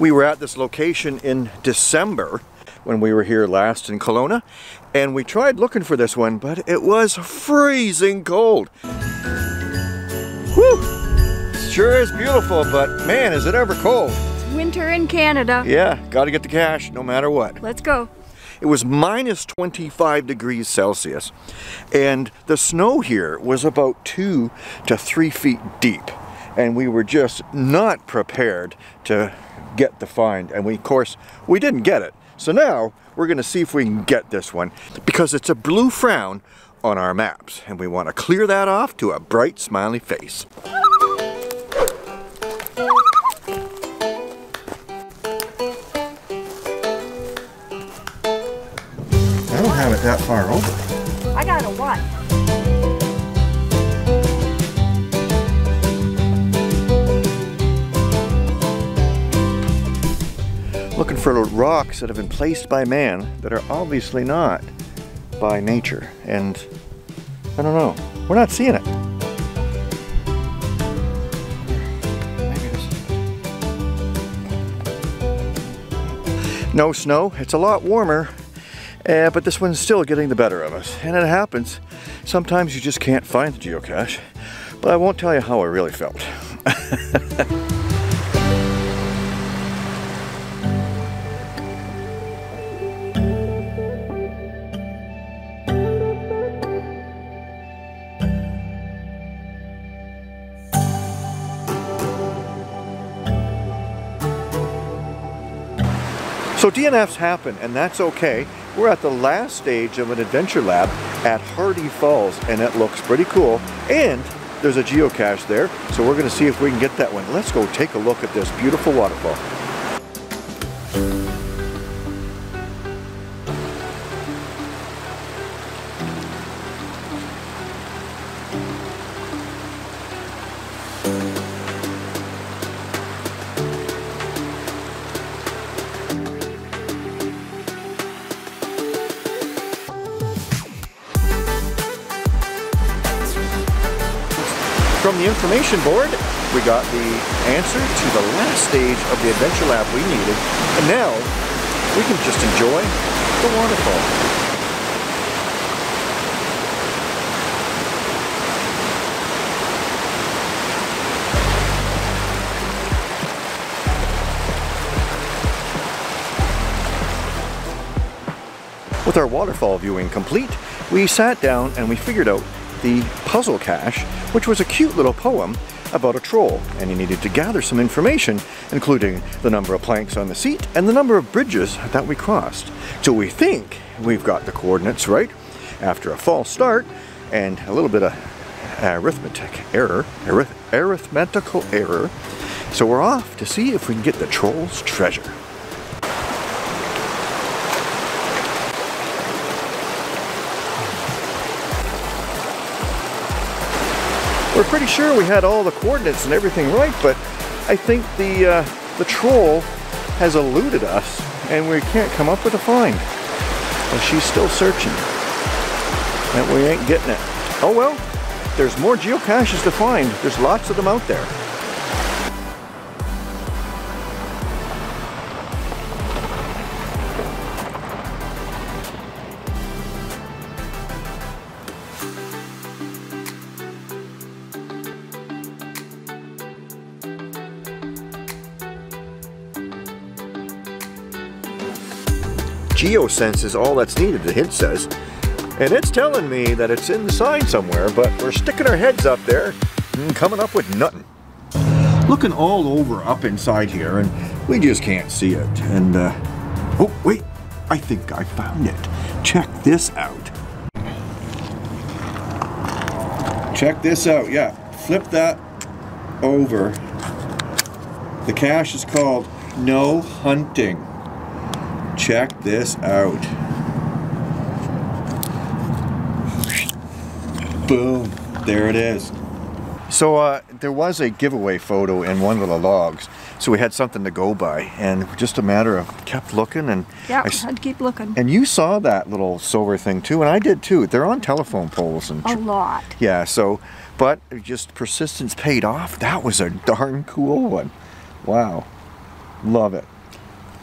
We were at this location in December when we were here last in Kelowna, and we tried looking for this one, but it was freezing cold. Whew! Sure is beautiful, but man, is it ever cold. It's winter in Canada. Yeah, gotta get the cash no matter what. Let's go. It was minus 25 degrees Celsius, and the snow here was about 2 to 3 feet deep, and we were just not prepared to get the find, and we, of course, we didn't get it. So now we're gonna see if we can get this one, because it's a blue frown on our maps, and we want to clear that off to a bright smiley face. I don't have it that far over. I got a one. Looking for rocks that have been placed by man that are obviously not by nature. And I don't know, we're not seeing it. No snow, it's a lot warmer. But this one's still getting the better of us, and it happens. Sometimes you just can't find the geocache, but I won't tell you how I really felt. So DNFs happen, and that's okay. We're at the last stage of an adventure lab at Hardy Falls, and it looks pretty cool. And there's a geocache there, so we're gonna see if we can get that one. Let's go take a look at this beautiful waterfall. From the information board, we got the answer to the last stage of the adventure lab we needed, and now we can just enjoy the waterfall. With our waterfall viewing complete, we sat down and we figured out the puzzle cache, which was a cute little poem about a troll, and you needed to gather some information, including the number of planks on the seat and the number of bridges that we crossed. So we think we've got the coordinates right after a false start and a little bit of arithmetical error. So we're off to see if we can get the troll's treasure. We're pretty sure we had all the coordinates and everything right, but I think the troll has eluded us, and we can't come up with a find. Well, she's still searching, and we ain't getting it. Oh well, there's more geocaches to find. There's lots of them out there. GeoSense is all that's needed, the hint says. And it's telling me that it's inside somewhere, but we're sticking our heads up there and coming up with nothing. Looking all over up inside here, and we just can't see it. And, oh, wait, I think I found it. Check this out. Check this out, yeah. Flip that over. The cache is called No Hunting. Check this out. Boom, there it is. So there was a giveaway photo in one of the logs, so we had something to go by, and just a matter of kept looking, and yeah, I had to keep looking. And you saw that little silver thing too, and I did too. They're on telephone poles and a lot. Yeah, so but just persistence paid off. That was a darn cool one. Wow. Love it.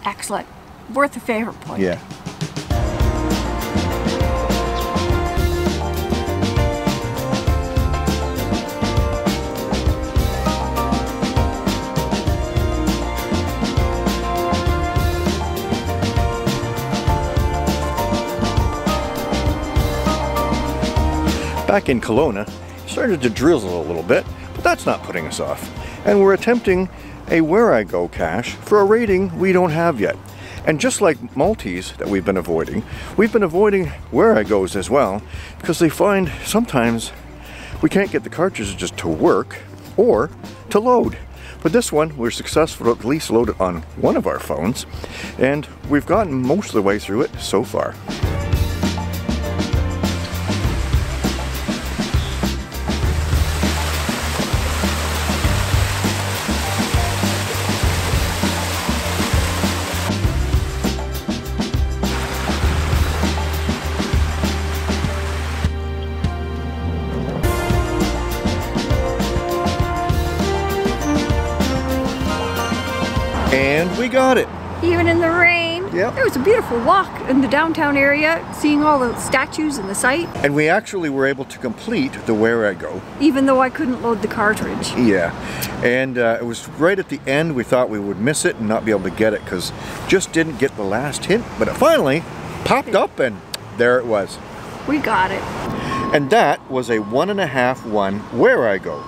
Excellent. Worth a favorite point. Yeah. Back in Kelowna, it started to drizzle a little bit, but that's not putting us off. And we're attempting a Where I Go cache for a rating we don't have yet. And just like Maltese that we've been avoiding Where I Goes as well, because they find sometimes we can't get the cartridges just to work or to load. But this one, we're successful to at least load it on one of our phones, and we've gotten most of the way through it so far. And we got it. Even in the rain. Yep. There was a beautiful walk in the downtown area, seeing all the statues and the site. And we actually were able to complete the Where I Go. Even though I couldn't load the cartridge. Yeah. And it was right at the end. We thought we would miss it and not be able to get it because just didn't get the last hint. But it finally popped up and there it was. We got it. And that was a 1.5:1 Where I Go.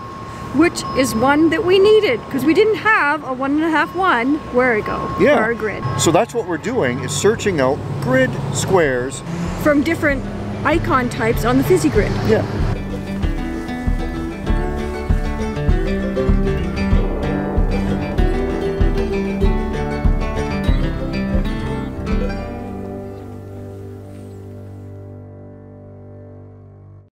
Which is one that we needed because we didn't have a 1.5:1 Where I Go for our grid. So that's what we're doing, is searching out grid squares from different icon types on the Fizzy grid. Yeah.